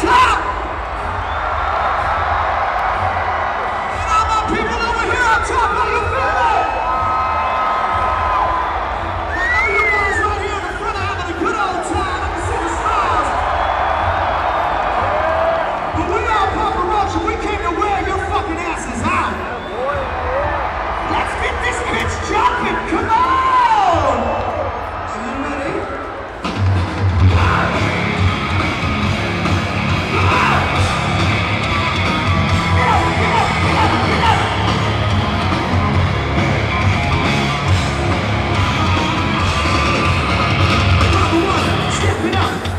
top! Get all my people over here on top! How do you feel that? I know you guys right here in the front are having a good old time. I can see the smiles. But we all paparazzi. We came to wear your fucking asses out. Let's get this bitch jumping. Come on! Step it up!